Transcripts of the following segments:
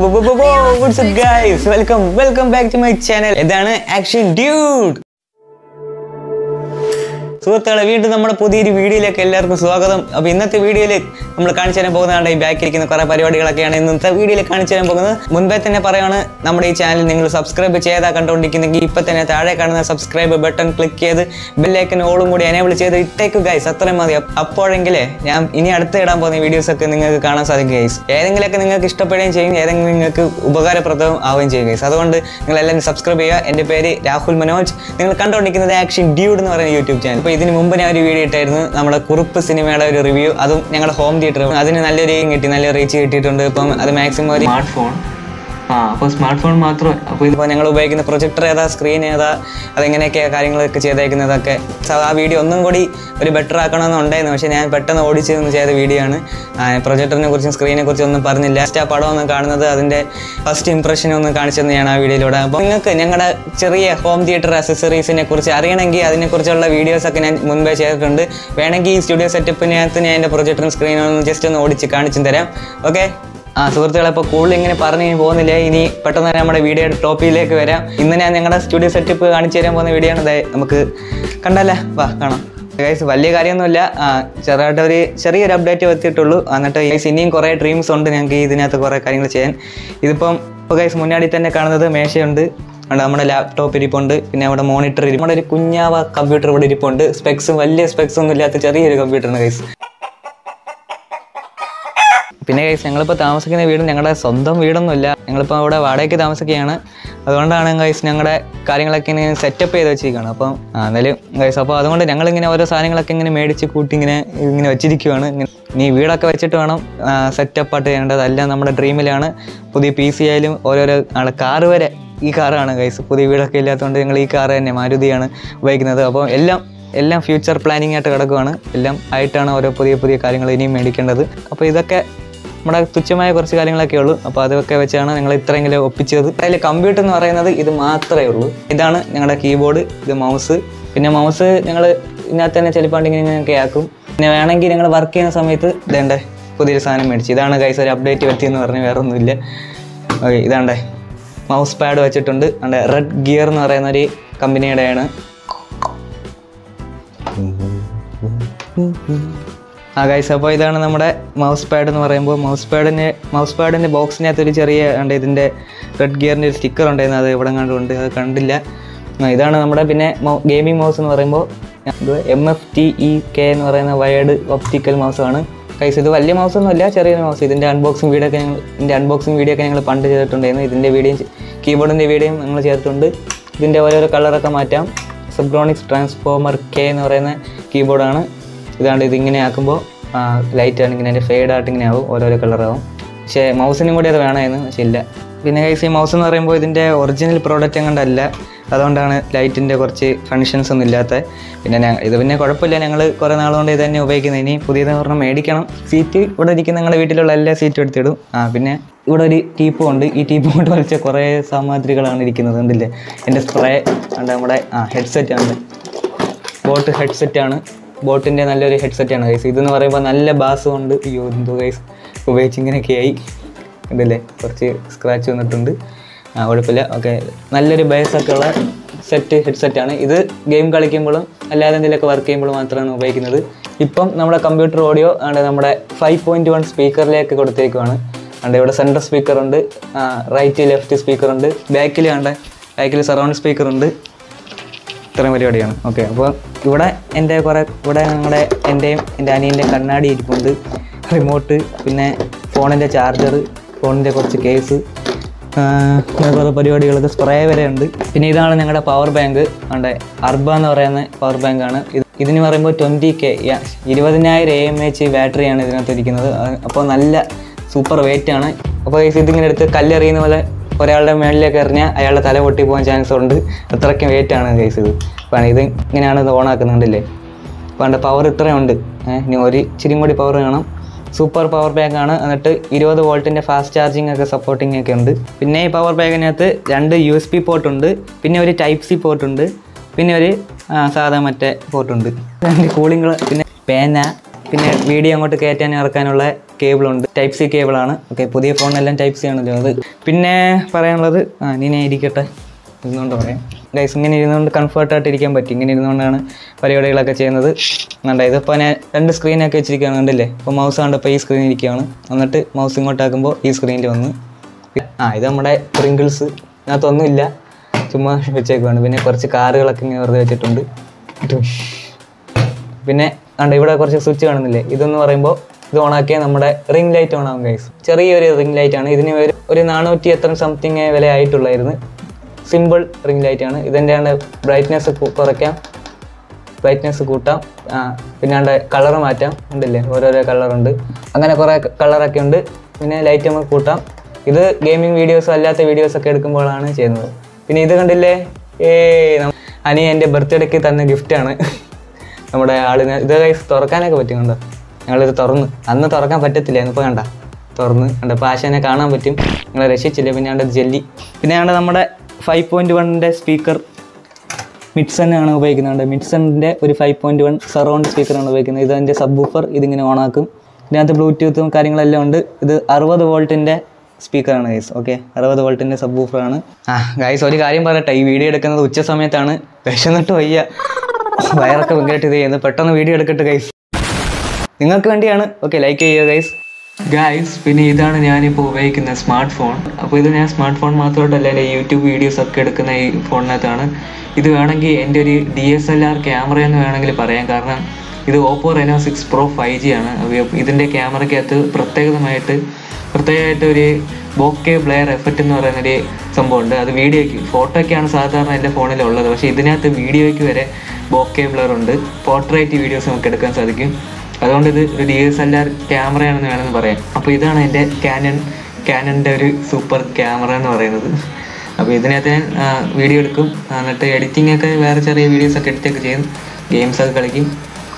What's up guys? Welcome back to my channel. ഇതാണ് Action Dude. സുഹൃത്തുക്കളെ വീണ്ടും നമ്മുടെ പുതിയൊരു വീഡിയോയിലേക്ക് എല്ലാവർക്കും സ്വാഗതം. അപ്പോൾ ഇന്നത്തെ വീഡിയോയിൽ നമ്മൾ കാണിച്ചു തരാൻ പോകുന്നതാണ് ഈ ബാക്കിൽ ഇരിക്കുന്ന കുറേ പരിപാടികളൊക്കെയാണ് ഇന്നത്തെ വീഡിയോയിൽ കാണിച്ചു തരാൻ പോകുന്നത്. മുൻപേ തന്നെ പറയുകയാണ്, നമ്മുടെ ഈ ചാനൽ നിങ്ങൾ സബ്സ്ക്രൈബ് ചെയ്താൽ കണ്ടുകൊണ്ടിരിക്കുന്നെങ്കിൽ ഇപ്പം തന്നെ താഴെ കാണുന്ന സബ്സ്ക്രൈബ് ബട്ടൺ ക്ലിക്ക് ചെയ്ത് ബെല്ലൈക്കൻ ഓളും കൂടി എനേബിൾ ചെയ്ത് ഇട്ടേക്കു ഗൈസ്. അത്രയും മതി. അപ്പോഴെങ്കിലേ ഞാൻ ഇനി അടുത്ത് ഇടാൻ പോകുന്ന വീഡിയോസൊക്കെ നിങ്ങൾക്ക് കാണാൻ സാധിക്കും ഗൈസ്. ഏതെങ്കിലുമൊക്കെ നിങ്ങൾക്ക് ഇഷ്ടപ്പെടുകയും ചെയ്യും, ഏതെങ്കിലും നിങ്ങൾക്ക് ഉപകാരപ്രദവും ആവുകയും ചെയ്യും ഗൈസ്. അതുകൊണ്ട് നിങ്ങളെല്ലാവരും സബ്സ്ക്രൈബ് ചെയ്യുക. എൻ്റെ പേര് രാഹുൽ മനോജ്. നിങ്ങൾ കണ്ടുകൊണ്ടിരിക്കുന്നത് ആക്ഷൻ ഡ്യൂഡ് എന്ന് പറയുന്ന യൂട്യൂബ് ചാനൽ. ഇതിന് മുമ്പ് ഞാൻ ഒരു വീഡിയോ ഇട്ടായിരുന്നു, നമ്മുടെ കുറുപ്പ് സിനിമയുടെ ഒരു റിവ്യൂ. അതും ഞങ്ങളുടെ ഹോം തിയേറ്റർ. അതിന് നല്ല രീതിയിൽ കിട്ടി, നല്ല റീച്ച് കിട്ടിയിട്ടുണ്ട്. ഇപ്പം അത് മാക്സിമം ഒരു സ്മാർട്ട് ഫോൺ, അപ്പോൾ സ്മാർട്ട് ഫോൺ മാത്രം. അപ്പോൾ ഇതിപ്പോൾ ഞങ്ങൾ ഉപയോഗിക്കുന്ന പ്രൊജക്ടർ ഏതാ, സ്ക്രീൻ ഏതാ, അതെങ്ങനെയൊക്കെയാണ് കാര്യങ്ങളൊക്കെ ചെയ്തേക്കുന്നതൊക്കെ. ആ വീഡിയോ ഒന്നും കൂടി ഒരു ബെറ്റർ ആക്കണമെന്നുണ്ടായിരുന്നു, പക്ഷേ ഞാൻ പെട്ടെന്ന് ഓടിച്ച് നിന്ന് ചെയ്ത വീഡിയോ ആണ്. പ്രൊജക്ടറിനെ കുറിച്ചും സ്ക്രീനെ കുറിച്ചും ഒന്നും പറഞ്ഞില്ല. ആ പടം ഒന്നും കാണുന്നത്, അതിൻ്റെ ഫസ്റ്റ് ഇംപ്രഷനൊന്നും കാണിച്ചു തന്നെയാണ് ആ വീഡിയോയിലൂടെ. അപ്പോൾ നിങ്ങൾക്ക് ഞങ്ങളുടെ ചെറിയ ഹോം തിയേറ്റർ അക്സസറീസിനെ കുറിച്ച് അറിയണമെങ്കിൽ അതിനെക്കുറിച്ചുള്ള വീഡിയോസൊക്കെ ഞാൻ മുൻപേ ചെയ്തിട്ടുണ്ട്. വേണമെങ്കിൽ ഈ സ്റ്റുഡിയോ സെറ്റപ്പിനകത്ത് ഞാൻ എൻ്റെ പ്രൊജക്ടറും സ്ക്രീനും ജസ്റ്റ് ഒന്ന് ഓടിച്ച് കാണിച്ചു തരാം. ഓക്കെ സുഹൃത്തുക്കളെ, ഇപ്പോൾ കൂടുതൽ ഇങ്ങനെ പറഞ്ഞു പോകുന്നില്ല. ഇനി പെട്ടെന്ന് തന്നെ നമ്മുടെ വീഡിയോയുടെ ടോപ്പിക്കിലേക്ക് വരാം. ഇന്ന് ഞാൻ ഞങ്ങളുടെ സ്റ്റുഡിയോ സെറ്റപ്പ് കാണിച്ചു തരാൻ പോകുന്ന വീഡിയോ ആണ്. നമുക്ക് കണ്ടല്ലേ, വാ കാണാം ഗൈസ്. വലിയ കാര്യമൊന്നുമില്ല, ചെറുതായിട്ടൊരു ചെറിയൊരു അപ്ഡേറ്റ് എത്തിയിട്ടുള്ളൂ. എന്നിട്ട് ഗൈസ് ഇനിയും കുറേ ഡ്രീംസ് ഉണ്ട് ഞങ്ങൾക്ക് ഇതിനകത്ത് കുറേ കാര്യങ്ങൾ ചെയ്യാൻ. ഇപ്പോൾ ഗൈസ് മുന്നാടി തന്നെ കാണുന്നത് മേശയുണ്ട്, അവിടെ നമ്മുടെ ലാപ്ടോപ്പ് ഇരിപ്പുണ്ട്, പിന്നെ അവിടെ മോണിറ്റർ ഇരിപ്പുണ്ട്, നമ്മുടെ ഒരു കുഞ്ഞാവ കമ്പ്യൂട്ടർ ഇവിടെ ഇരിപ്പുണ്ട്. സ്പെക്സും വലിയ സ്പെക്സ് ഒന്നും ഇല്ലാത്ത ചെറിയൊരു കമ്പ്യൂട്ടറാണ് ഗൈസ്. പിന്നെ ഗൈസ് ഞങ്ങളിപ്പോൾ താമസിക്കുന്ന വീട് ഞങ്ങളുടെ സ്വന്തം വീടൊന്നുമില്ല, ഞങ്ങളിപ്പോൾ അവിടെ വാടകയ്ക്ക് താമസിക്കുകയാണ്. അതുകൊണ്ടാണ് ഗൈസ് ഞങ്ങളുടെ കാര്യങ്ങളൊക്കെ ഇങ്ങനെ സെറ്റപ്പ് ചെയ്ത് വെച്ചിരിക്കുകയാണ്. അപ്പം എന്നാലും ഗൈസ്, അപ്പോൾ അതുകൊണ്ട് ഞങ്ങളിങ്ങനെ ഓരോ സാധനങ്ങളൊക്കെ ഇങ്ങനെ മേടിച്ച് കൂട്ടി ഇങ്ങനെ വെച്ചിരിക്കുകയാണ്. ഇനി വീടൊക്കെ വെച്ചിട്ട് വേണം സെറ്റപ്പായിട്ട് ചെയ്യേണ്ടത്, അല്ല നമ്മുടെ ഡ്രീമിലാണ്. പുതിയ പി സി ആയാലും ഓരോരോ ആളെ കാറ് വരെ ഈ കാറാണ് ഗൈസ്. പുതിയ വീടൊക്കെ ഇല്ലാത്തതുകൊണ്ട് ഞങ്ങൾ ഈ കാറ് തന്നെ മാരുതിയാണ് ഉപയോഗിക്കുന്നത്. അപ്പോൾ എല്ലാം ഫ്യൂച്ചർ പ്ലാനിങ് ആയിട്ട് കിടക്കുകയാണ്. എല്ലാം ആയിട്ടാണ് ഓരോ പുതിയ കാര്യങ്ങൾ ഇനിയും മേടിക്കേണ്ടത്. അപ്പോൾ ഇതൊക്കെ നമ്മുടെ തുച്ഛമായ കുറച്ച് കാര്യങ്ങളൊക്കെ ഉള്ളൂ. അപ്പോൾ അതൊക്കെ വെച്ചാണ് ഞങ്ങൾ ഇത്രയെങ്കിലും ഒപ്പിച്ചത്. അതിൽ കമ്പ്യൂട്ടർ എന്ന് പറയുന്നത് ഇത് മാത്രമേ ഉള്ളൂ. ഇതാണ് ഞങ്ങളുടെ കീബോർഡ്, ഇത് മൗസ്. പിന്നെ മൗസ് ഞങ്ങൾ ഇതിനകത്ത് തന്നെ ചെളിപ്പാണ്ടിങ്ങനെ ഇങ്ങനെയൊക്കെ ആക്കും. പിന്നെ വേണമെങ്കിൽ ഞങ്ങൾ വർക്ക് ചെയ്യുന്ന സമയത്ത് ഇതേണ്ടേ പുതിയൊരു സാധനം മേടിച്ചു. ഇതാണ് ഗൈസ് ഒരു അപ്ഡേറ്റ് പറ്റിയെന്ന് പറഞ്ഞ് വേറെ ഒന്നുമില്ല. ഓക്കെ, ഇതാണ്ടേ മൗസ് പാഡ് വെച്ചിട്ടുണ്ട്. അണ്ടേ റെഡ് ഗിയർ എന്ന് പറയുന്ന ഒരു കമ്പനിയുടെയാണ്. ആ ഗൈസ്, അപ്പോൾ ഇതാണ് നമ്മുടെ മൗസ് പാഡ് എന്ന് പറയുമ്പോൾ മൗസ് പാഡിൻ്റെ ബോക്സിനകത്തൊരു ചെറിയ ഉണ്ട്, ഇതിൻ്റെ റെഡ് ഗിയറിൻ്റെ ഒരു സ്റ്റിക്കർ ഉണ്ടായിരുന്നു. അത് എവിടെ കണ്ടുണ്ട്, അത് കണ്ടില്ല. ഇതാണ് നമ്മുടെ പിന്നെ ഗെയിമിംഗ് മൗസ് എന്ന് പറയുമ്പോൾ MFTEK എന്ന് പറയുന്ന വയർഡ് ഒപ്റ്റിക്കൽ മൗസാണ് ഗൈസ്. ഇത് വലിയ മൗസൊന്നുമല്ല, ചെറിയൊരു മൗസ്. ഇതിൻ്റെ അൺബോക്സിങ് വീഡിയോ ഒക്കെ ഞങ്ങൾ പണ്ട് ചെയ്തിട്ടുണ്ടായിരുന്നു. ഇതിൻ്റെ വീഡിയോയും കീബോർഡിൻ്റെ വീഡിയോയും ഞങ്ങൾ ചേർത്തിട്ടുണ്ട്. ഇതിൻ്റെ ഓരോരോ കളറൊക്കെ മാറ്റാം. സബ്രോണിക്സ് ട്രാൻസ്ഫോമർ K എന്ന് പറയുന്ന കീബോർഡാണ്. ഇതാണ്ട് ഇതിങ്ങനെ ആക്കുമ്പോൾ ലൈറ്റാണ് ഇങ്ങനെ, അതിൻ്റെ ഫെയ്ഡായിട്ട് ഇങ്ങനെ ആവും, ഓരോരോ കളറാവും. പക്ഷേ മൗസിനും കൂടി അത് വേണമായിരുന്നു, പക്ഷേ ഇല്ല. പിന്നെ ഗൈസ് ഈ മൗസ് എന്ന് പറയുമ്പോൾ ഇതിൻ്റെ ഒറിജിനൽ പ്രോഡക്റ്റ് കണ്ടല്ല, അതുകൊണ്ടാണ് ലൈറ്റിൻ്റെ കുറച്ച് ഫങ്ഷൻസ് ഒന്നും ഇല്ലാത്ത. പിന്നെ പിന്നെ കുഴപ്പമില്ല, ഞങ്ങൾ കുറേ നാളുകൊണ്ട് ഇത് തന്നെ ഉപയോഗിക്കുന്നത്. ഇനി പുതിയത് പറഞ്ഞാൽ മേടിക്കണം. സീറ്റ് ഇവിടെ ഇരിക്കുന്ന ഞങ്ങളുടെ വീട്ടിലുള്ള എല്ലാ സീറ്റും എടുത്തിടും. പിന്നെ ഇവിടെ ഒരു ടീപ്പും ഉണ്ട്. ഈ ടീപ്പ് കൊണ്ട് വലിച്ച കുറേ സാമഗ്രികളാണ് ഇരിക്കുന്നത്, ഉണ്ടല്ലേ. എൻ്റെ സ്പ്രേ ഉണ്ട്, നമ്മുടെ ഹെഡ്സെറ്റാണ്, ബോട്ട് ഹെഡ്സെറ്റാണ്, ബോട്ടിൻ്റെ നല്ലൊരു ഹെഡ്സെറ്റാണ് ഗൈസ്. ഇതെന്ന് പറയുമ്പോൾ നല്ല ബാസ് കൊണ്ട് യോന്തു ഗൈസ് ഉപയോഗിച്ച് ഇങ്ങനെയൊക്കെയായി, ഉണ്ടല്ലേ. കുറച്ച് സ്ക്രാച്ച് വന്നിട്ടുണ്ട്, കുഴപ്പമില്ല. ഓക്കെ, നല്ലൊരു ബേസൊക്കെ ഉള്ള സെറ്റ് ഹെഡ്സെറ്റാണ് ഇത്. ഗെയിം കളിക്കുമ്പോഴും അല്ലാതെ എന്തെങ്കിലുമൊക്കെ വർക്ക് ചെയ്യുമ്പോഴും മാത്രമാണ് ഉപയോഗിക്കുന്നത്. ഇപ്പം നമ്മുടെ കമ്പ്യൂട്ടർ ഓഡിയോ ആണ് നമ്മുടെ 5.1 സ്പീക്കറിലേക്ക് കൊടുത്തേക്കുവാണ്. അവിടെ ഇവിടെ സെൻറ്റർ സ്പീക്കറുണ്ട്, റൈറ്റ് ലെഫ്റ്റ് സ്പീക്കറുണ്ട്, ബാക്കിൽ സറൗണ്ട് സ്പീക്കറുണ്ട്. ഇത്രയും പരിപാടിയാണ്. ഓക്കെ, അപ്പോൾ ഇവിടെ എൻ്റെ ഇവിടെ എൻ്റെയും എൻ്റെ അനിയൻ്റെ കണ്ണാടി ഇരിപ്പുണ്ട്, റിമോട്ട്, പിന്നെ ഫോണിൻ്റെ ചാർജർ, ഫോണിൻ്റെ കുറച്ച് കേസ്, കുറേ പരിപാടികളൊക്കെ, സ്പ്രേ വരെ ഉണ്ട്. പിന്നെ ഇതാണ് ഞങ്ങളുടെ പവർ ബാങ്ക്. ഉണ്ട് അർബ എന്ന് പറയുന്ന പവർ ബാങ്കാണ് ഇത്. ഇതിന് പറയുമ്പോൾ 20,000 mAh ബാറ്ററിയാണ് ഇതിനകത്തിരിക്കുന്നത്. അപ്പോൾ നല്ല സൂപ്പർ വെയ്റ്റാണ്. അപ്പോൾ ഇതിങ്ങനെ എടുത്ത് കല്ലെറിയുന്ന പോലെ ഒരാളുടെ മേളിലേക്ക് എറിഞ്ഞാൽ അയാളുടെ തല പൊട്ടി പോകാൻ ചാൻസ് ഉണ്ട്, അത്രയ്ക്കും വെയ്റ്റാണ് ഗൈസ് ഇത്. അപ്പം ഇത് ഇങ്ങനെയാണ് ഇത് ഓണാക്കുന്നുണ്ടല്ലേ. അപ്പം പവർ ഇത്രയുണ്ട്. ഇനി ഒരു ഇച്ചിരിയും കൂടി പവർ വേണം. സൂപ്പർ പവർ ബാങ്കാണ്. എന്നിട്ട് 20 വോൾട്ടിൻ്റെ ഫാസ്റ്റ് ചാർജിങ് ഒക്കെ സപ്പോർട്ടിങ് ഒക്കെ ഉണ്ട്. പിന്നെ ഈ പവർ ബാങ്കിനകത്ത് 2 USB പോർട്ടുണ്ട്, പിന്നെ ഒരു Type C പോർട്ടുണ്ട്, പിന്നെ ഒരു സാധാ മറ്റേ പോർട്ടുണ്ട്. കൂളിംഗ്, പിന്നെ പേന, പിന്നെ വീഡിയോ അങ്ങോട്ട് കയറ്റാനും ഇറക്കാനുള്ള കേബിൾ ഉണ്ട്, ടൈപ്പ് സി കേബിളാണ്. ഓക്കെ, പുതിയ ഫോണിനെല്ലാം ടൈപ്പ് സി ആണല്ലോ. അത് പിന്നെ പറയാനുള്ളത് ഇങ്ങനെ ഇരിക്കട്ടെ, ഇരുന്നുകൊണ്ട് പറയാം ഗൈസ്. ഇങ്ങനെ ഇരുന്നുകൊണ്ട് കംഫർട്ടായിട്ട് ഇരിക്കാൻ പറ്റും. ഇങ്ങനെ ഇരുന്നുകൊണ്ടാണ് പരിപാടികളൊക്കെ ചെയ്യുന്നത്. ഉണ്ടായത് ഇതിപ്പോൾ ഞാൻ രണ്ട് സ്ക്രീനൊക്കെ വെച്ചിരിക്കുകയാണ്, കണ്ടില്ലേ? ഇപ്പോൾ മൗസ് കണ്ടപ്പോൾ ഈ സ്ക്രീനിൽ ഇരിക്കുകയാണ്, എന്നിട്ട് മൗസ് ഇങ്ങോട്ടാക്കുമ്പോൾ ഈ സ്ക്രീനിൽ വന്ന് ഇത് നമ്മുടെ പ്രിങ്കിൾസ് അതിനകത്തൊന്നുമില്ല, ചുമ്മാ വെച്ചേക്കുവാണ്. പിന്നെ കുറച്ച് കാറുകളൊക്കെ ഇങ്ങനെ വെറുതെ വെച്ചിട്ടുണ്ട്. പിന്നെ കണ്ട ഇവിടെ കുറച്ച് സ്വിച്ച് കാണുന്നില്ലേ? ഇതെന്ന് പറയുമ്പോൾ ഇത് ഓണാക്കിയാൽ നമ്മുടെ റിംഗ് ലൈറ്റ് ഓണാകും ഗൈസ്. ചെറിയൊരു റിംഗ് ലൈറ്റാണ്. ഇതിന് ഒരു 400 എത്ര സംതിങ് വില ആയിട്ടുള്ളായിരുന്നു. സിമ്പിൾ റിംഗ് ലൈറ്റാണ്. ഇതിൻ്റെയാണ് ബ്രൈറ്റ്നെസ് കുറയ്ക്കാം, ബ്രൈറ്റ്നെസ് കൂട്ടാം, പിന്നാണ്ട് കളർ മാറ്റാം. ഉണ്ടല്ലേ, ഓരോരോ കളറുണ്ട്, അങ്ങനെ കുറേ കളറൊക്കെ ഉണ്ട്. പിന്നെ ലൈറ്റ് നമുക്ക് കൂട്ടാം. ഇത് ഗെയിമിംഗ് വീഡിയോസോ അല്ലാത്ത വീഡിയോസൊക്കെ എടുക്കുമ്പോഴാണ് ചെയ്യുന്നത്. പിന്നെ ഇത് കണ്ടില്ലേ, അനി എൻ്റെ ബർത്ത്ഡേക്ക് തന്ന ഗിഫ്റ്റാണ് നമ്മുടെ ആളിന്. ഇത് ഗൈസ് തുറക്കാനൊക്കെ പറ്റും, കണ്ടോ? ഞങ്ങളിത് തുറന്ന്, അന്ന് തുറക്കാൻ പറ്റത്തില്ല, ഇന്നിപ്പോൾ കണ്ട തുറന്ന് കണ്ട. അപ്പോൾ ആശാനെ കാണാൻ പറ്റും, നിങ്ങളെ രക്ഷിച്ചില്ല. പിന്നെ കണ്ട ജെല്ലി. പിന്നെ കണ്ട നമ്മുടെ 5.1ൻ്റെ സ്പീക്കർ മിഡ്സനാണ് ഉപയോഗിക്കുന്നത്. മിഡ്സൻ്റെ ഒരു 5.1 സറൗണ്ട് സ്പീക്കറാണ് ഉപയോഗിക്കുന്നത്. ഇതിൻ്റെ സബ്ബൂഫർ ഇതിങ്ങനെ ഓണാക്കും. ഇതിനകത്ത് ബ്ലൂടൂത്തും കാര്യങ്ങളെല്ലാം ഉണ്ട്. ഇത് 60 വോൾട്ടിൻ്റെ സ്പീക്കറാണ് ഗൈസ്. ഓക്കെ, 60 വോൾട്ടിൻ്റെ സബ്ബൂഫറാണ്. ഗൈസ് ഒരു കാര്യം പറയട്ടെ, ഈ വീഡിയോ എടുക്കുന്നത് ഉച്ച സമയത്താണ്. വിശന്നിട്ട് വയ്യ, വയറൊക്കെ ഭയങ്കരമായിട്ട് ഇത് ചെയ്യുന്നത്. പെട്ടെന്ന് വീഡിയോ എടുക്കട്ടെ ഗൈസ്, നിങ്ങൾക്ക് വേണ്ടിയാണ്. ഓക്കെ, ലൈക്ക് ചെയ്യുക ഗൈസ്. പിന്നെ ഇതാണ് ഞാനിപ്പോൾ ഉപയോഗിക്കുന്ന സ്മാർട്ട് ഫോൺ. അപ്പോൾ ഇത് ഞാൻ സ്മാർട്ട് ഫോൺ മാത്രമായിട്ടല്ല, എൻ്റെ യൂട്യൂബ് വീഡിയോസ് ഒക്കെ എടുക്കുന്ന ഈ ഫോണിനകത്താണ്. ഇത് വേണമെങ്കിൽ എൻ്റെ ഒരു DSLR ക്യാമറയെന്ന് വേണമെങ്കിൽ പറയാം. കാരണം ഇത് Oppo Reno 6 Pro 5G ആണ്. ഇതിൻ്റെ ക്യാമറയ്ക്കകത്ത് പ്രത്യേകമായിട്ട് ഒരു ബോക്കെ ബ്ലെയർ എഫക്റ്റ് എന്ന് പറയുന്നൊരു സംഭവമുണ്ട്. അത് വീഡിയോയ്ക്ക്, ഫോട്ടോയ്ക്കാണ് സാധാരണ എൻ്റെ ഫോണിലുള്ളത്. പക്ഷേ ഇതിനകത്ത് വീഡിയോയ്ക്ക് വരെ ബോക്കെ ബ്ലെയർ ഉണ്ട്. പോർട്രേറ്റ് വീഡിയോസ് നമുക്ക് എടുക്കാൻ സാധിക്കും. അതുകൊണ്ട് ഇത് ഒരു DSLR ക്യാമറയാണെന്ന് വേണമെന്ന് പറയാം. അപ്പോൾ ഇതാണ് എൻ്റെ കാനൻ്റെ ഒരു സൂപ്പർ ക്യാമറ എന്ന് പറയുന്നത്. അപ്പോൾ ഇതിനകത്ത് ഞാൻ വീഡിയോ എടുക്കും, എന്നിട്ട് എഡിറ്റിങ്ങൊക്കെ വേറെ ചെറിയ വീഡിയോസൊക്കെ എഡിറ്റൊക്കെ ചെയ്യും, ഗെയിംസൊക്കെ കളിക്കും,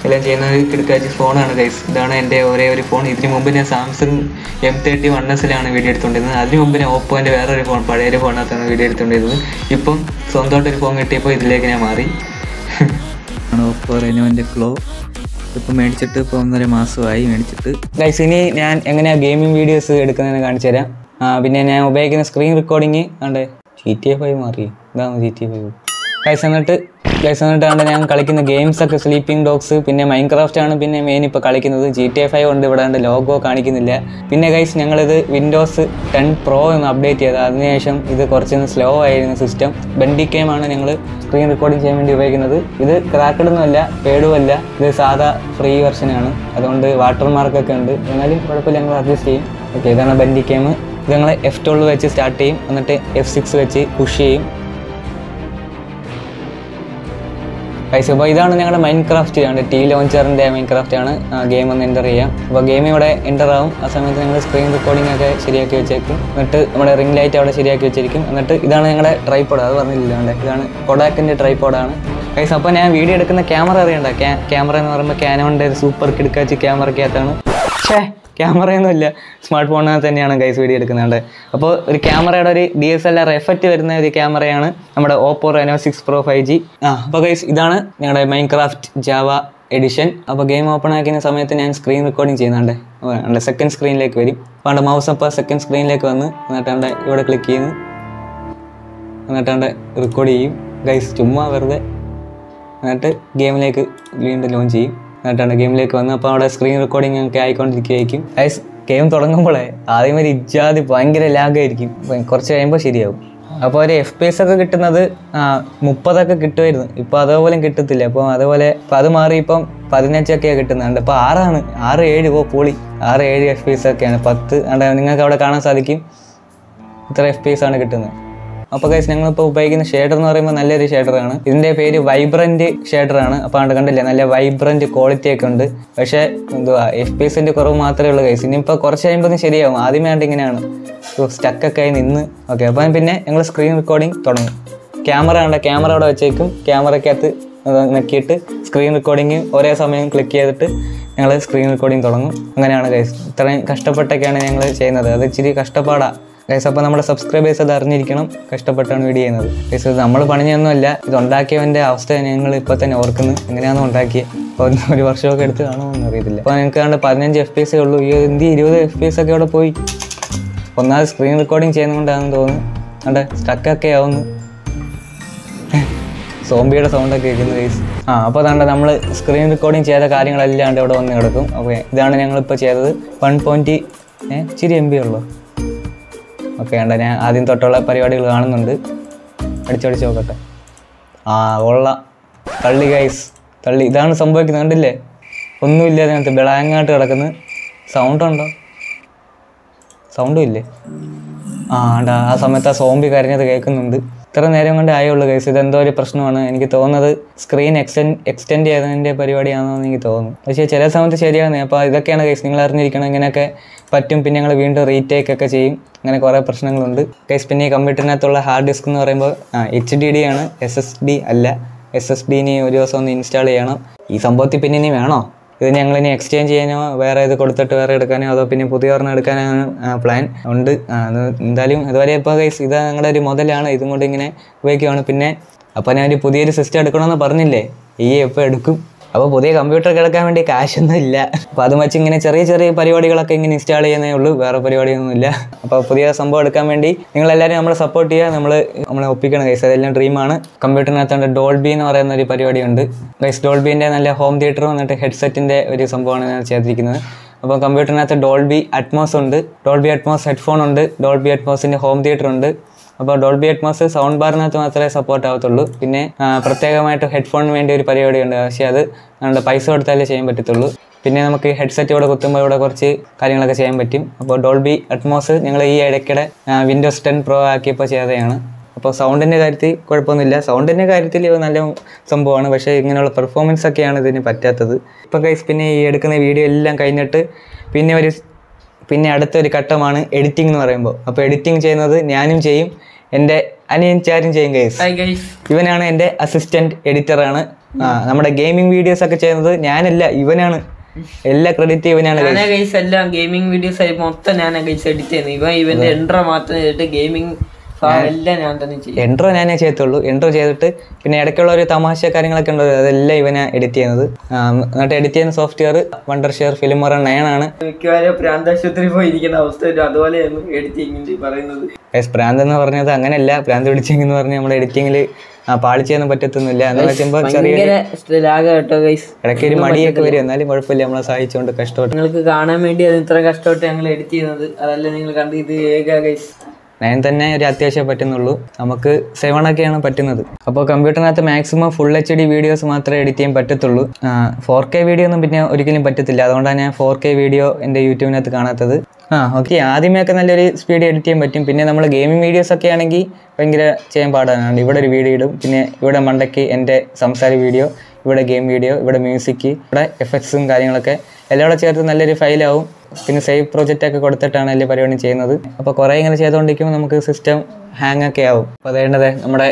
എല്ലാം ചെയ്യുന്ന ഒരു കിടക്കാച്ച ഫോണാണ് ഗൈസ്. ഇതാണ് എൻ്റെ ഒരേ ഒരു ഫോൺ. ഇതിന് മുമ്പ് ഞാൻ സാംസങ് M31 വീഡിയോ എടുത്തുകൊണ്ടിരുന്നത്. അതിന് മുമ്പ് ഞാൻ ഓപ്പോൻ്റെ വേറൊരു ഫോൺ, പഴയൊരു ഫോണിനകത്താണ് വീഡിയോ എടുത്തുകൊണ്ടിരുന്നത്. ഇപ്പം സ്വന്തമായിട്ടൊരു ഫോൺ കിട്ടിയപ്പോൾ ഇതിലേക്ക് ഞാൻ മാറി. ഓപ്പോ റെനോൻ്റെ ക്ലോ ഇപ്പം മേടിച്ചിട്ട് ഇപ്പോൾ 1.5 മാസമായി മേടിച്ചിട്ട് ഗൈസ്. ഇനി ഞാൻ എങ്ങനെയാണ് ഗെയിമിംഗ് വീഡിയോസ് എടുക്കുന്നതെന്ന് കാണിച്ചു തരാം. പിന്നെ ഞാൻ ഉപയോഗിക്കുന്ന സ്ക്രീൻ റെക്കോർഡിങ് ആണ്ട് GTA 5 മാറി, ഇതാണ് GTA 5 ഗൈസ്. എന്നിട്ടാണ് ഞാൻ കളിക്കുന്ന ഗെയിംസൊക്കെ സ്ലീപ്പിംഗ് ഡോഗ്സ്, പിന്നെ മൈൻക്രാഫ്റ്റ് ആണ് പിന്നെ മെയിൻ ഇപ്പോൾ കളിക്കുന്നത്. GTA 5 ഉണ്ട്, ഇവിടെ ഉണ്ട്, ലോഗോ കാണിക്കുന്നില്ല. പിന്നെ ഗൈസ് ഞങ്ങളിത് വിൻഡോസ് 10 Pro എന്ന് അപ്ഡേറ്റ് ചെയ്തത്. അതിനുശേഷം ഇത് കുറച്ചൊന്ന് സ്ലോ ആയിരുന്നു സിസ്റ്റം. Bandicam ആണ് ഞങ്ങൾ സ്ക്രീൻ റെക്കോർഡിങ് ചെയ്യാൻ വേണ്ടി ഉപയോഗിക്കുന്നത്. ഇത് ക്രാക്കഡൊന്നുമല്ല, പേടുമല്ല, ഇത് സാധാ ഫ്രീ വെർഷനാണ്. അതുകൊണ്ട് വാട്ടർമാർക്കൊക്കെ ഉണ്ട്, എന്നാലും കുഴപ്പമില്ല, ഞങ്ങൾ അഡ്ജസ്റ്റ് ചെയ്യും. ഓക്കെ, ഇതാണ് Bandicam. ഇത് ഞങ്ങൾ F12 വെച്ച് സ്റ്റാർട്ട് ചെയ്യും, എന്നിട്ട് F6 വെച്ച് പുഷ് ചെയ്യും ഗൈസ്. അപ്പോൾ ഇതാണ് ഞങ്ങളുടെ മൈൻക്രാഫ്റ്റ് ആണ്. T ലോഞ്ചറിൻ്റെ മൈൻക്രാഫ്റ്റ് ആണ് ഗെയിം. ഒന്ന് എൻ്റർ ചെയ്യാം. അപ്പോൾ ഗെയിം ഇവിടെ എൻ്റർ ആവും. ആ സമയത്ത് ഞങ്ങൾ സ്ക്രീൻ റെക്കോർഡിംഗ് ഒക്കെ ശരിയാക്കി വെച്ചേക്കും, എന്നിട്ട് നമ്മുടെ റിംഗ് ലൈറ്റ് അവിടെ ശരിയാക്കി വെച്ചിരിക്കും. എന്നിട്ട് ഇതാണ് ഞങ്ങളുടെ ട്രൈപോഡ്, അത് പറഞ്ഞില്ലാണ്ട് ഇതാണ് കൊഡാക്കിൻ്റെ ട്രൈപോഡാണ് ഗൈസ്. അപ്പോൾ ഞാൻ വീഡിയോ എടുക്കുന്ന ക്യാമറ അറിയണ്ട. ക്യാമറ എന്ന് പറയുമ്പോൾ കാനോൻ്റെ ഒരു സൂപ്പർ കിടുക്കാച്ച് ക്യാമറയ്ക്കകത്താണ്. ക്യാമറയൊന്നുമില്ല, സ്മാർട്ട് ഫോണിനകത്ത് തന്നെയാണ് ഗൈസ് വീഡിയോ എടുക്കുന്നത്. അപ്പോൾ ഒരു ക്യാമറയുടെ ഒരു DSLR എഫക്റ്റ് വരുന്ന ഒരു ക്യാമറയാണ് നമ്മുടെ Oppo Reno 6 Pro 5G. അപ്പോൾ ഗൈസ് ഇതാണ് ഞങ്ങളുടെ മൈൻക്രാഫ്റ്റ് ജാവ എഡിഷൻ. അപ്പോൾ ഗെയിം ഓപ്പൺ ആക്കുന്ന സമയത്ത് ഞാൻ സ്ക്രീൻ റെക്കോർഡിങ് ചെയ്യുന്നുണ്ട്. അവിടെ സെക്കൻഡ് സ്ക്രീനിലേക്ക് വരും. അപ്പോൾ അവിടെ മൗസ് അപ്പോൾ സെക്കൻഡ് സ്ക്രീനിലേക്ക് വന്ന് എന്നിട്ടാണ്ട് ഇവിടെ ക്ലിക്ക് ചെയ്യുന്നു, എന്നിട്ടാണ്ട് റെക്കോർഡ് ചെയ്യും ഗൈസ്, ചുമ്മാ വെറുതെ. എന്നിട്ട് ഗെയിമിലേക്ക് വീണ്ടും ലോഞ്ച് ചെയ്യും. എന്നിട്ടാണ് ഗെയിമിലേക്ക് വന്ന് അപ്പോൾ അവിടെ സ്ക്രീൻ റെക്കോർഡിംഗ് ഒക്കെ ആയിക്കൊണ്ടിരിക്കുകയായിരിക്കും ഗൈസ്. ഗെയിം തുടങ്ങുമ്പോഴേ ആദ്യം ഒരു ഇജാതി ഭയങ്കര ലാഗായിരിക്കും, കുറച്ച് കഴിയുമ്പോൾ ശരിയാവും. അപ്പോൾ ഒരു FPS ഒക്കെ കിട്ടുന്നത് 30 കിട്ടുമായിരുന്നു, ഇപ്പോൾ അതേപോലെ കിട്ടത്തില്ല. അപ്പോൾ അതുപോലെ അത് മാറി ഇപ്പം 15 കിട്ടുന്നുണ്ട്. ഇപ്പോൾ 6, 7 പോളി 6, 7 FPS ഒക്കെയാണ്. 10 നിങ്ങൾക്ക് അവിടെ കാണാൻ സാധിക്കും, ഇത്ര FPS ആണ് കിട്ടുന്നത്. അപ്പോൾ ഗൈസ് ഞങ്ങളിപ്പോൾ ഉപയോഗിക്കുന്ന ഷേഡർ എന്ന് പറയുമ്പോൾ നല്ലൊരു ഷേഡറാണ്. ഇതിൻ്റെ പേര് വൈബ്രൻറ്റ് ഷേഡറാണ്. അപ്പോൾ അത് കണ്ടില്ലേ, നല്ല വൈബ്രൻറ്റ് ക്വാളിറ്റിയൊക്കെ ഉണ്ട്. പക്ഷേ എന്തുവാ, FPS കുറവ് മാത്രമേ ഉള്ളൂ ഗൈസ്. ഇനിയിപ്പോൾ കുറച്ച് കഴിയുമ്പോൾ ഒന്ന് ശരിയാവും. ആദ്യമേ ആണ്ട് ഇങ്ങനെയാണ് സ്റ്റക്കൊക്കെ ആയി നിന്ന്. ഓക്കെ, അപ്പം പിന്നെ ഞങ്ങൾ സ്ക്രീൻ റെക്കോർഡിംഗ് തുടങ്ങും. ക്യാമറ അവിടെ വെച്ചേക്കും. ക്യാമറയ്ക്കകത്ത് നക്കിയിട്ട് സ്ക്രീൻ റെക്കോർഡിങ് ഒരേ സമയം ക്ലിക്ക് ചെയ്തിട്ട് ഞങ്ങൾ സ്ക്രീൻ റെക്കോർഡിങ് തുടങ്ങും. അങ്ങനെയാണ് ഗൈസ്. ഇത്രയും കഷ്ടപ്പെട്ടൊക്കെയാണ് ഞങ്ങൾ ചെയ്യുന്നത്. അത് ഇച്ചിരി കഷ്ടപ്പാടാണ് ഗൈസ്. അപ്പോൾ നമ്മുടെ സബ്സ്ക്രൈബേഴ്സ് അത് അറിഞ്ഞിരിക്കണം, കഷ്ടപ്പെട്ടാണ് വീഡിയോ ചെയ്യുന്നത് ഗൈസ്. നമ്മൾ പണിഞ്ഞൊന്നുമല്ല, ഇത് ഉണ്ടാക്കിയവൻ്റെ അവസ്ഥ ഞങ്ങൾ ഇപ്പോൾ തന്നെ ഓർക്കുന്നു, എങ്ങനെയാണെന്ന് ഉണ്ടാക്കിയത്. ഒരു വർഷമൊക്കെ എടുത്ത് കാണുമെന്ന് അറിയത്തില്ല. അപ്പോൾ ഞങ്ങൾക്ക് കണ്ട് 15 FPS ഉള്ളൂ. ഈ എന്ത് 20 FPS ഒക്കെ അവിടെ പോയി. ഒന്നാമത് സ്ക്രീൻ റെക്കോർഡിങ് ചെയ്യുന്നതുകൊണ്ടാണെന്ന് തോന്നുന്നു. അവിടെ സ്റ്റക്കൊക്കെ ആവുന്നു. സോംബിയുടെ സൗണ്ടൊക്കെ കേൾക്കുന്നത് കേസ്. ആ അപ്പോൾ അതാണ്ട് നമ്മൾ സ്ക്രീൻ റെക്കോർഡിങ് ചെയ്ത കാര്യങ്ങളെല്ലാം ഇവിടെ വന്ന് കിടക്കും. ഓക്കെ, ഇതാണ് ഞങ്ങളിപ്പോൾ ചെയ്തത്. 1.0 MB ഉള്ളൂ. ഓക്കെ, ഉണ്ട്. ഞാൻ ആദ്യം തൊട്ടുള്ള പരിപാടികൾ കാണുന്നുണ്ട്. അടിച്ചടിച്ച് നോക്കട്ടെ. ആ ഉള്ള തള്ളി ഗൈസ്, തള്ളി. ഇതാണ് സംഭവിക്കുന്നത്, കണ്ടില്ലേ? ഒന്നുമില്ല, അതിനകത്ത് ബിളാങ്ങായിട്ട് കിടക്കുന്നത്. സൗണ്ടുണ്ടോ? സൗണ്ടും ഇല്ലേ? ആ ഉണ്ടാ. ആ സമയത്ത് ആ സോംബി കരഞ്ഞത് കേൾക്കുന്നുണ്ട്. ഇത്ര നേരം കൊണ്ട് ആയുള്ളൂ ഗൈസ്. ഇതെന്തോ ഒരു പ്രശ്നമാണ്. എനിക്ക് തോന്നുന്നത് സ്ക്രീൻ എക്സ്റ്റെൻഡ് ചെയ്തതിൻ്റെ പരിപാടിയാണെന്ന് എനിക്ക് തോന്നുന്നു. പക്ഷേ ചില സമയത്ത് ശരിയാണ്. അപ്പോൾ ഇതൊക്കെയാണ് ഗൈസ്, നിങ്ങൾ അറിഞ്ഞിരിക്കണം. ഇങ്ങനെയൊക്കെ പറ്റും. പിന്നെ ഞങ്ങൾ വീണ്ടും റീടേക്ക് ഒക്കെ ചെയ്യും. അങ്ങനെ കുറേ പ്രശ്നങ്ങളുണ്ട് ഗൈസ്. പിന്നെ ഈ കമ്പ്യൂട്ടറിനകത്തുള്ള ഹാർഡ് ഡിസ്ക് എന്ന് പറയുമ്പോൾ HDD ആണ്, SSD അല്ല. SSD ഇനി ഒരു ദിവസം ഒന്ന് ഇൻസ്റ്റാൾ ചെയ്യണം. ഈ സംഭവത്തിൽ പിന്നെ ഇനി വേണോ? ഇത് ഞങ്ങളിനി എക്സ്ചേഞ്ച് ചെയ്യാനോ വേറെ ഇത് കൊടുത്തിട്ട് വേറെ എടുക്കാനോ അതോ പിന്നെ പുതിയ ഒരെണ്ണം എടുക്കാനാണ് പ്ലാൻ ഉണ്ട്. അത് എന്തായാലും അതുവരെ ഇപ്പോൾ ഗൈസ് ഇത് ഞങ്ങളുടെ ഒരു മുതലാണ്. ഇതും കൊണ്ട് ഇങ്ങനെ ഉപയോഗിക്കുകയാണ്. പിന്നെ അപ്പോൾ ഞാൻ ഒരു പുതിയൊരു സിസ്റ്റം എടുക്കണമെന്ന് പറഞ്ഞില്ലേ, ഈ എപ്പോൾ എടുക്കും? അപ്പോൾ പുതിയ കമ്പ്യൂട്ടർ കിടക്കാൻ വേണ്ടി കാശൊന്നും ഇല്ല. അപ്പോൾ അത് വെച്ച് ഇങ്ങനെ ചെറിയ ചെറിയ പരിപാടികളൊക്കെ ഇങ്ങനെ ഇൻസ്റ്റാൾ ചെയ്യുന്നേ ഉള്ളൂ, വേറെ പരിപാടിയൊന്നും ഇല്ല. അപ്പോൾ പുതിയ സംഭവം എടുക്കാൻ വേണ്ടി നിങ്ങളെല്ലാവരും നമ്മളെ സപ്പോർട്ട് ചെയ്യുക, നമ്മളെ ഒപ്പിക്കണം ഗൈസ്. അതെല്ലാം ഡ്രീമാണ്. കമ്പ്യൂട്ടറിനകത്തുണ്ട് ഡോൾബി എന്ന് പറയുന്ന ഒരു പരിപാടിയുണ്ട് ഗൈസ്. ഡോൾബീൻ്റെ നല്ല ഹോം തിയേറ്റർ വന്നിട്ട് ഹെഡ്സെറ്റിൻ്റെ ഒരു സംഭവമാണ് ഞാൻ ചെയ്തിരിക്കുന്നത്. അപ്പോൾ കമ്പ്യൂട്ടറിനകത്ത് ഡോൾബി അറ്റ്മോസ് ഉണ്ട്, ഡോൾബി അറ്റ്മോസ് ഹെഡ്ഫോൺ ഉണ്ട്, ഡോൾബി അറ്റ്മോസിൻ്റെ ഹോം തിയേറ്റർ ഉണ്ട്. അപ്പോൾ ഡോൾബി അറ്റ്മോസ് സൗണ്ട് ബാറിനകത്ത് മാത്രമേ സപ്പോർട്ട് ആവത്തുള്ളൂ. പിന്നെ പ്രത്യേകമായിട്ട് ഹെഡ്ഫോണിന് വേണ്ടി ഒരു പരിപാടിയുണ്ട്, പക്ഷേ അത് നമ്മുടെ പൈസ കൊടുത്താലേ ചെയ്യാൻ പറ്റത്തുള്ളൂ. പിന്നെ നമുക്ക് ഹെഡ്സെറ്റ് ഇവിടെ കുത്തുമ്പോൾ ഇവിടെ കുറച്ച് കാര്യങ്ങളൊക്കെ ചെയ്യാൻ പറ്റും. അപ്പോൾ ഡോൾബി അറ്റ്മോസ് ഞങ്ങൾ ഈ ഇടയ്ക്കിടെ വിൻഡോസ് 10 പ്രോ ആക്കിയപ്പോൾ ചെയ്തതാണ്. അപ്പോൾ സൗണ്ടിൻ്റെ കാര്യത്തിൽ കുഴപ്പമൊന്നുമില്ല. സൗണ്ടിൻ്റെ കാര്യത്തിൽ നല്ല സംഭവമാണ്, പക്ഷേ ഇങ്ങനെയുള്ള പെർഫോമൻസ് ഒക്കെയാണ് ഇതിന് പറ്റാത്തത്. ഇപ്പോൾ ഗൈസ് പിന്നെ ഈ എടുക്കുന്ന വീഡിയോ എല്ലാം കഴിഞ്ഞിട്ട് പിന്നെ അടുത്തൊരു ഘട്ടമാണ് എഡിറ്റിംഗ് എന്ന് പറയുമ്പോൾ. അപ്പോൾ എഡിറ്റിംഗ് ചെയ്യുന്നത് ഞാനും ചെയ്യും, എൻ്റെ അനിയൻചാരും ചെയ്യും ഗൈസ്. ഇവനാണ് എൻ്റെ അസിസ്റ്റൻറ്റ് എഡിറ്ററാണ്. നമ്മുടെ ഗെയിമിംഗ് വീഡിയോസ് ഒക്കെ ചെയ്യുന്നത് ഞാനല്ല, ഇവനാണ്. എല്ലാ ക്രെഡിറ്റ് ഇവനാണ് ഗൈസ്. എല്ലാം ഗെയിമിംഗ് വീഡിയോസ് ആയി മൊത്തം ഞാനാണ് ഗൈസ് എഡിറ്റ് ചെയ്യുന്നത്. ഇവൻ്റെ എൻട്രോ മാത്രം ചെയ്തിട്ട് ഗെയിമിംഗ് എൻട്രോ ഞാനേ ചെയ്യത്തുള്ളൂ. എൻട്രോ ചെയ്തിട്ട് പിന്നെ ഇടയ്ക്കുള്ള ഒരു തമാശ കാര്യങ്ങളൊക്കെ ഉണ്ടല്ലോ, അതെല്ലാം ഇവനാ എഡിറ്റ് ചെയ്യുന്നത്. എന്നിട്ട് എഡിറ്റ് ചെയ്യുന്ന സോഫ്റ്റ്വെയർ വണ്ടർ ഷെയർ ഫിലിം മറ 9 ആണ്. മിക്കവാറും പ്രാന്താശുപത്രി പോയിരിക്കുന്ന അവസ്ഥ അതുപോലെയാണ് എഡിറ്റിംഗിൽ പറയുന്നത്. പ്രാന്ത് എന്ന് പറഞ്ഞത് അങ്ങനെയല്ല. പ്രാന്ത് എഡിറ്റിംഗ് എന്ന് പറഞ്ഞാൽ നമ്മുടെ എഡിറ്റിംഗിൽ പാളിച്ചൊന്നും പറ്റത്തൊന്നുമില്ല. എന്താ വെച്ചപ്പോൾ ഇടയ്ക്ക് ഒരു മടിയൊക്കെ വരും. എന്നാലും കുഴപ്പമില്ല, നമ്മളെ സഹായിച്ചുകൊണ്ട് കഷ്ടപ്പെട്ട് നിങ്ങൾക്ക് കാണാൻ വേണ്ടി അത് ഇത്ര കഷ്ടപ്പെട്ട് ഞങ്ങൾ എഡിറ്റ് ചെയ്യുന്നത്. അതല്ല നിങ്ങൾ കണ്ട് ഇത് ഏക ഗൈസ് 9 തന്നെ ഒരു അത്യാവശ്യം പറ്റുന്നുള്ളൂ. നമുക്ക് 7 ഒക്കെയാണ് പറ്റുന്നത്. അപ്പോൾ കമ്പ്യൂട്ടറിനകത്ത് മാക്സിമം ഫുൾ HD വീഡിയോസ് മാത്രമേ എഡിറ്റ് ചെയ്യാൻ പറ്റത്തുള്ളൂ. 4K വീഡിയോ ഒന്നും പിന്നെ ഒരിക്കലും പറ്റത്തില്ല. അതുകൊണ്ടാണ് ഞാൻ 4K വീഡിയോ എൻ്റെ യൂട്യൂബിനകത്ത് കാണാത്തത്. ഓക്കെ, ആദ്യമേയൊക്കെ നല്ലൊരു സ്പീഡ് എഡിറ്റ് ചെയ്യാൻ പറ്റും. പിന്നെ നമ്മൾ ഗെയിമിംഗ് വീഡിയോസ് ഒക്കെ ആണെങ്കിൽ ഭയങ്കര ചെയ്യാൻ പാടാനാണ്. ഇവിടെ ഒരു വീഡിയോ ഇടും, പിന്നെ ഇവിടെ മണ്ടയ്ക്ക് എൻ്റെ സംസാര വീഡിയോ, ഇവിടെ ഗെയിം വീഡിയോ, ഇവിടെ മ്യൂസിക്, ഇവിടെ എഫക്ട്സും കാര്യങ്ങളൊക്കെ എല്ലാം കൂടെ ചേർത്ത് നല്ലൊരു ഫയലാവും. പിന്നെ സേവ് പ്രോജക്റ്റ് ഒക്കെ കൊടുത്തിട്ടാണ് എല്ലാ പരിപാടിയും ചെയ്യുന്നത്. അപ്പോൾ കുറേ ഇങ്ങനെ ചെയ്തുകൊണ്ടിരിക്കുമ്പോൾ നമുക്ക് സിസ്റ്റം ഹാങ് ഒക്കെ ആവും. അപ്പോൾ അതേണ്ടത് നമ്മുടെ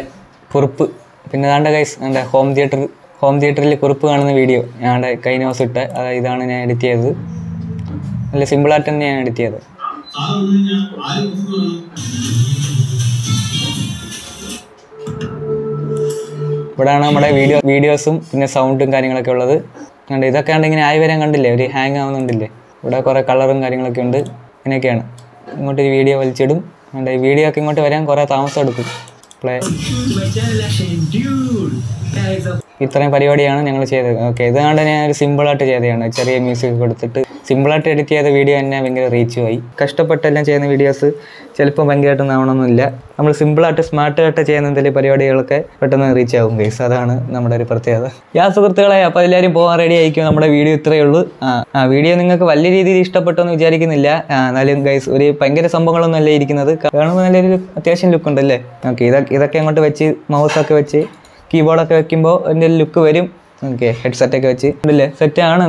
കുറിപ്പ്. പിന്നെ അതാണ്ട് ഗൈസ് എന്താ ഹോം തിയേറ്ററിൽ കുറിപ്പ് കാണുന്ന വീഡിയോ ഞാൻ കഴിഞ്ഞ ദിവസം ഇട്ട്, അതായത് ഇതാണ് ഞാൻ എഡിറ്റ് ചെയ്തത്. നല്ല സിമ്പിളായിട്ട് തന്നെ ഞാൻ എഡിറ്റ് ചെയ്തത്. ഇവിടെയാണ് നമ്മുടെ വീഡിയോസും പിന്നെ സൗണ്ടും കാര്യങ്ങളൊക്കെ ഉള്ളത്. കണ്ട് ഇതൊക്കെ ആണ്ട് ഇങ്ങനെ ആയി വരാൻ കണ്ടില്ലേ, ഒരു ഹാങ് ആവുന്നുണ്ടല്ലേ. ഇവിടെ കുറേ കളറും കാര്യങ്ങളൊക്കെ ഉണ്ട്. ഇങ്ങനെയൊക്കെയാണ്. ഇങ്ങോട്ടൊരു വീഡിയോ വലിച്ചിടും. അതുകൊണ്ട് ഈ വീഡിയോ ഒക്കെ ഇങ്ങോട്ട് വരാൻ കുറേ താമസം എടുക്കും. പ്ലേ. ഇത്രയും പരിപാടിയാണ് ഞങ്ങൾ ചെയ്തത്. ഓക്കെ, ഇതാണ്ട് ഞാൻ ഒരു സിമ്പിളായിട്ട് ചെയ്തതാണ്. ചെറിയ മ്യൂസിക് കൊടുത്തിട്ട് സിമ്പിളായിട്ട് എഡിറ്റ് ചെയ്ത വീഡിയോ തന്നെ ഭയങ്കര റീച്ചുമായി. കഷ്ടപ്പെട്ടെല്ലാം ചെയ്യുന്ന വീഡിയോസ് ചിലപ്പോൾ ഭയങ്കരമായിട്ടൊന്നും ആവണമെന്നില്ല. നമ്മൾ സിമ്പിളായിട്ട് സ്മാർട്ടായിട്ട് ചെയ്യുന്ന എന്തെങ്കിലും പരിപാടികളൊക്കെ പെട്ടെന്ന് റീച്ച് ആവും ഗൈസ്. അതാണ് നമ്മുടെ ഒരു പ്രത്യേകത. യാ സുഹൃത്തുക്കളെ, അപ്പോൾ എല്ലാവരും പോകാൻ റെഡി ആയിരിക്കും. നമ്മുടെ വീഡിയോ ഇത്രയേ ഉള്ളൂ. ആ വീഡിയോ നിങ്ങൾക്ക് വലിയ രീതിയിൽ ഇഷ്ടപ്പെട്ടെന്ന് വിചാരിക്കുന്നില്ല. എന്നാലും ഗൈസ് ഒരു ഭയങ്കര സംഭവങ്ങളൊന്നും അല്ലേ ഇരിക്കുന്നത്. കാണുമ്പോൾ നല്ലൊരു അത്യാവശ്യം ലുക്ക് ഉണ്ടല്ലേ. ഓക്കെ, ഇതൊക്കെ അങ്ങോട്ട് വെച്ച് മൗസൊക്കെ വെച്ച് കീബോർഡൊക്കെ വെക്കുമ്പോൾ അതിൻ്റെ ലുക്ക് വരും. ഓക്കെ, ഹെഡ്സെറ്റൊക്കെ വെച്ച് ഉണ്ടല്ലേ സെറ്റാണ്.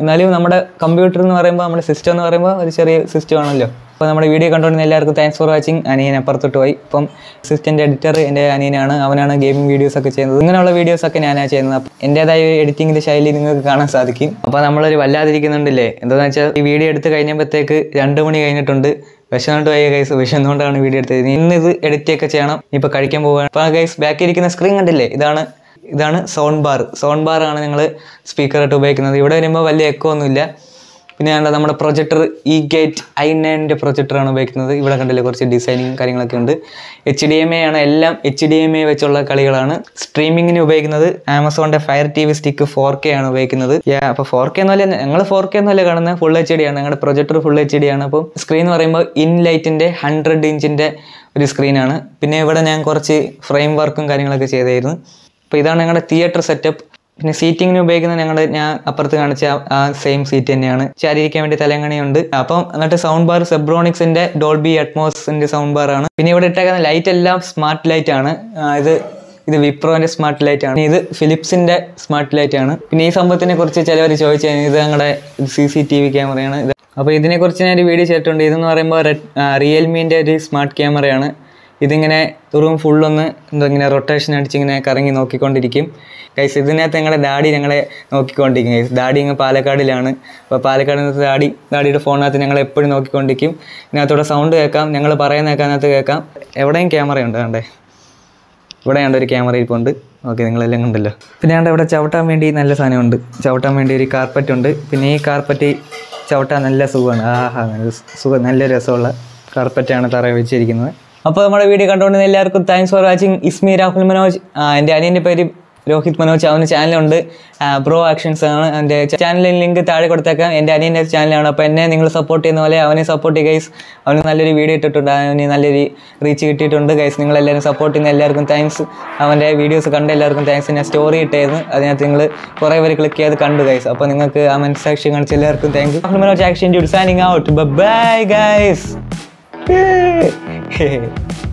എന്നാലും നമ്മുടെ കമ്പ്യൂട്ടർ എന്ന് പറയുമ്പോൾ, നമ്മുടെ സിസ്റ്റം എന്ന് പറയുമ്പോൾ ഒരു ചെറിയ സിസ്റ്റം ആണല്ലോ. അപ്പോൾ നമ്മുടെ വീഡിയോ കണ്ടുകൊണ്ടിരുന്ന എല്ലാവർക്കും താങ്ക്സ് ഫോർ വാച്ചിങ്. അനിയൻ അപ്പുറത്തോട്ട് പോയി. ഇപ്പം അസിസ്റ്റൻ്റ് എഡിറ്റർ എൻ്റെ അനിയനാണ്. അവനാണ് ഗെയിമിംഗ് വീഡിയോസൊക്കെ ചെയ്യുന്നത്. ഇങ്ങനെയുള്ള വീഡിയോസൊക്കെ ഞാനാണ് ചെയ്യുന്നത്. അപ്പം എൻ്റേതായ എഡിറ്റിങ്ങിൻ്റെ ശൈലി നിങ്ങൾക്ക് കാണാൻ സാധിക്കും. അപ്പോൾ നമ്മളൊരു വല്ലാതിരിക്കുന്നുണ്ടല്ലേ. എന്താണെന്ന് വെച്ചാൽ ഈ വീഡിയോ എടുത്ത് കഴിഞ്ഞപ്പോഴത്തേക്ക് 2 മണി കഴിഞ്ഞിട്ടുണ്ട്. വിശന്നുകൊണ്ട് പോയ ഗൈസ്, വിശന്നുകൊണ്ടാണ് വീഡിയോ എടുത്തത്. ഇന്ന് ഇത് എഡിറ്റൊക്കെ ചെയ്യണം. ഇപ്പോൾ കഴിക്കാൻ പോവുകയാണ്. അപ്പോൾ ഗൈസ് ബാക്കിൽ ഇരിക്കുന്ന സ്ക്രീൻ കണ്ടില്ലേ, ഇതാണ് ഇതാണ് സൗണ്ട് ബാറാണ് ഞങ്ങൾ സ്പീക്കറായിട്ട് ഉപയോഗിക്കുന്നത്. ഇവിടെ വരുമ്പോൾ വലിയ എക്കോ ഒന്നുമില്ല. പിന്നെ ഞങ്ങൾ നമ്മുടെ പ്രൊജക്ടർ E-Gate i9-ൻ്റെ പ്രൊജക്ടറാണ് ഉപയോഗിക്കുന്നത്. ഇവിടെ കണ്ടില്ലേ കുറച്ച് ഡിസൈനിങ് കാര്യങ്ങളൊക്കെ ഉണ്ട്. HDMI ആണ്, എല്ലാം HDMI വെച്ചുള്ള കളികളാണ്. സ്ട്രീമിങ്ങിന് ഉപയോഗിക്കുന്നത് ആമസോണിൻ്റെ ഫയർ TV സ്റ്റിക്ക് 4K ആണ് ഉപയോഗിക്കുന്നത്. അപ്പോൾ 4K എന്നല്ല, ഞങ്ങൾ 4K എന്നല്ല കാണുന്നത്, ഫുൾ HD ആണ്. ഞങ്ങളുടെ പ്രൊജക്ടർ ഫുൾ HD ആണ്. അപ്പോൾ സ്ക്രീൻ എന്ന് പറയുമ്പോൾ ഇൻലൈറ്റിൻ്റെ 100 ഇഞ്ചിൻ്റെ ഒരു സ്ക്രീനാണ്. പിന്നെ ഇവിടെ ഞാൻ കുറച്ച് ഫ്രെയിം വർക്കും കാര്യങ്ങളൊക്കെ ചെയ്തായിരുന്നു. അപ്പോൾ ഇതാണ് ഞങ്ങളുടെ തിയേറ്റർ സെറ്റപ്പ്. പിന്നെ സീറ്റിങ്ങിന് ഉപയോഗിക്കുന്ന ഞങ്ങളുടെ ഞാൻ അപ്പുറത്ത് കാണിച്ച ആ സെയിം സീറ്റ് തന്നെയാണ്. ചാരിയിരിക്കാൻ വേണ്ടി തലങ്ങണിയുണ്ട്. അപ്പം എന്നിട്ട് സൗണ്ട് ബാർ സെബ്രോണിക്സിൻ്റെ ഡോൾബി അറ്റ്മോസിൻ്റെ സൗണ്ട് ബാറാണ്. പിന്നെ ഇവിടെ ഇട്ടേക്കുന്ന ലൈറ്റ് എല്ലാം സ്മാർട്ട് ലൈറ്റ് ആണ്. ഇത് വിപ്രോൻ്റെ സ്മാർട്ട് ലൈറ്റ് ആണ്, ഇത് ഫിലിപ്സിൻ്റെ സ്മാർട്ട് ലൈറ്റ് ആണ്. പിന്നെ ഈ സംഭവത്തിനെ കുറിച്ച് ചിലവർ ചോദിച്ചു കഴിഞ്ഞാൽ ഇത് ഞങ്ങളുടെ CCTV ക്യാമറയാണ് ഇത്. അപ്പോൾ ഇതിനെക്കുറിച്ച് ഞാനൊരു വീഡിയോ ചെയ്തിട്ടുണ്ട്. ഇതെന്ന് പറയുമ്പോൾ റിയൽമീൻ്റെ ഒരു സ്മാർട്ട് ക്യാമറയാണ്. ഇതിങ്ങനെ റൂം ഫുള്ളൊന്ന് എന്തോ ഇങ്ങനെ റൊട്ടേഷൻ അടിച്ചിങ്ങനെ കറങ്ങി നോക്കിക്കൊണ്ടിരിക്കും ഗൈസ്. ഇതിനകത്ത് ഞങ്ങളുടെ ഡാഡി ഞങ്ങളെ നോക്കിക്കൊണ്ടിരിക്കും ഗൈസ്. ഡാഡി ഇങ്ങനെ പാലക്കാടിലാണ്. അപ്പോൾ പാലക്കാട് നിന്ന് ഡാഡിയുടെ ഫോണിനകത്ത് ഞങ്ങൾ എപ്പോഴും നോക്കിക്കൊണ്ടിരിക്കും. ഇതിനകത്തൂടെ സൗണ്ട് കേൾക്കാം, ഞങ്ങൾ പറയുന്ന അതിനകത്ത് കേൾക്കാം. എവിടെയും ക്യാമറയുണ്ട് കണ്ടേ. ഇവിടെ കണ്ട ഒരു ക്യാമറ ഇരിപ്പുണ്ട്. ഓക്കെ, നിങ്ങളെല്ലാം കണ്ടല്ലോ. പിന്നെ ഞങ്ങളുടെ ഇവിടെ ചവിട്ടാൻ വേണ്ടി നല്ല സാധനമുണ്ട്. ചവിട്ടാൻ വേണ്ടി ഒരു കാർപ്പറ്റ് ഉണ്ട്. പിന്നെ ഈ കാർപ്പറ്റ് ചവിട്ടാൻ നല്ല സുഖമാണ്. ആഹാ, നല്ല രസമുള്ള കാർപ്പറ്റാണ് തറ വെച്ചിരിക്കുന്നത്. അപ്പോൾ നമ്മുടെ വീഡിയോ കണ്ടുകൊണ്ടിരുന്ന എല്ലാവർക്കും thanks for watching. It's me Rahul Manoj. എൻ്റെ അനിയൻ്റെ പേര് രോഹിത് മനോജ്. അവന് ചാനലുണ്ട്, ബ്രോ ആക്ഷൻസ് ആണ് എൻ്റെ ചാനലിന് ലിങ്ക് താഴെ കൊടുത്തേക്കാം. എൻ്റെ അനിയൻ്റെ ചാനലാണ്. അപ്പോൾ എന്നെ നിങ്ങൾ സപ്പോർട്ട് ചെയ്യുന്ന പോലെ അവനെ സപ്പോർട്ട് ചെയ്യുക ഗൈസ്. അവന് നല്ലൊരു വീഡിയോ ഇട്ടിട്ടുണ്ട്, അവന് നല്ലൊരു റീച്ച് കിട്ടിയിട്ടുണ്ട് ഗൈസ്. നിങ്ങളെല്ലാവരും സപ്പോർട്ട് ചെയ്യുന്ന എല്ലാവർക്കും താങ്ക്സ്. അവൻ്റെ വീഡിയോസ് കണ്ട എല്ലാവർക്കും താങ്ക്സ്. ഞാൻ സ്റ്റോറി ഇട്ടായിരുന്നു, അതിനകത്ത് നിങ്ങൾ കുറേ പേര് ക്ലിക്ക് ചെയ്ത് കണ്ടു ഗൈസ്. അപ്പോൾ നിങ്ങൾക്ക് ആ മനസ്സാക്ഷി കാണിച്ച എല്ലാവർക്കും thanks. Rahul Manoj action dude signing out. Bye guys. Hey